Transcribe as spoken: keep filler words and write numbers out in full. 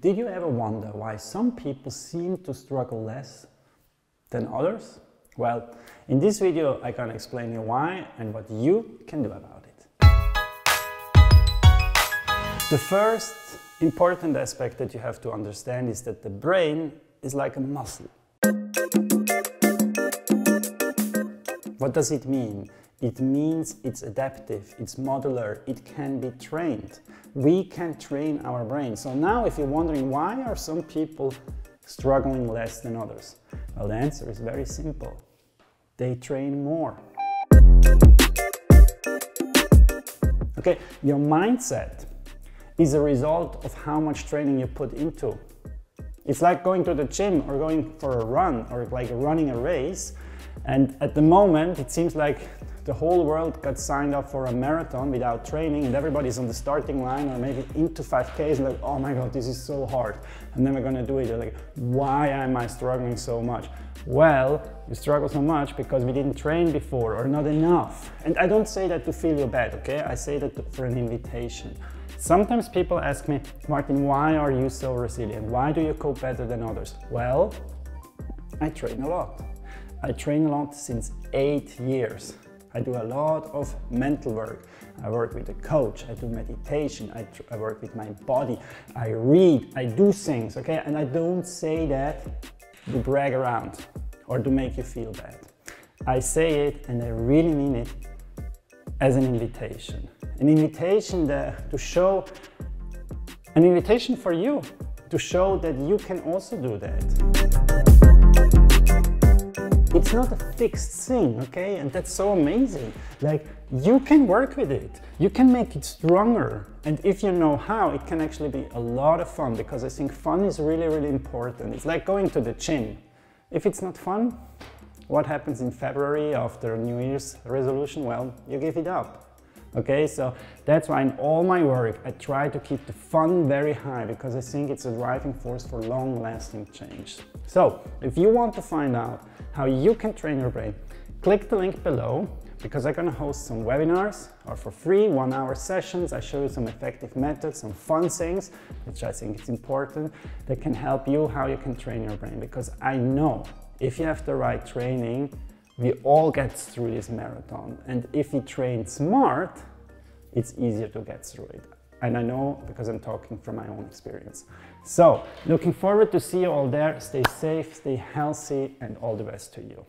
Did you ever wonder why some people seem to struggle less than others? Well, in this video I can explain you why and what you can do about it. The first important aspect that you have to understand is that the brain is like a muscle. What does it mean? It means it's adaptive, it's modular, it can be trained. We can train our brain. So now if you're wondering why are some people struggling less than others? Well, the answer is very simple. They train more. Okay, your mindset is a result of how much training you put into. It's like going to the gym or going for a run or like running a race. And at the moment, it seems like the whole world got signed up for a marathon without training and everybody's on the starting line or maybe into five Ks and like, oh my God, this is so hard. I'm never gonna do it. They're like, why am I struggling so much? Well, you struggle so much because we didn't train before or not enough. And I don't say that to feel you bad, okay? I say that for an invitation. Sometimes people ask me, Martin, why are you so resilient? Why do you cope better than others? Well, I train a lot. I train a lot since eight years. I do a lot of mental work. I work with a coach, I do meditation, I, I work with my body, I read, I do things, okay? And I don't say that to brag around or to make you feel bad. I say it and I really mean it as an invitation. An invitation that, to show, an invitation for you to show that you can also do that. It's not a fixed thing, okay? And that's so amazing. Like, you can work with it. You can make it stronger. And if you know how, it can actually be a lot of fun, because I think fun is really, really important. It's like going to the gym. If it's not fun, what happens in February after New Year's resolution? Well, you give it up, okay? So that's why in all my work, I try to keep the fun very high, because I think it's a driving force for long-lasting change. So if you want to find out how you can train your brain, click the link below, because I'm gonna host some webinars, or for free one-hour sessions. I show you some effective methods, some fun things, which I think is important, that can help you how you can train your brain, because I know if you have the right training, we all get through this marathon. And if you train smart, it's easier to get through it. And I know because I'm talking from my own experience. So, looking forward to see you all there. Stay safe, stay healthy, and all the best to you.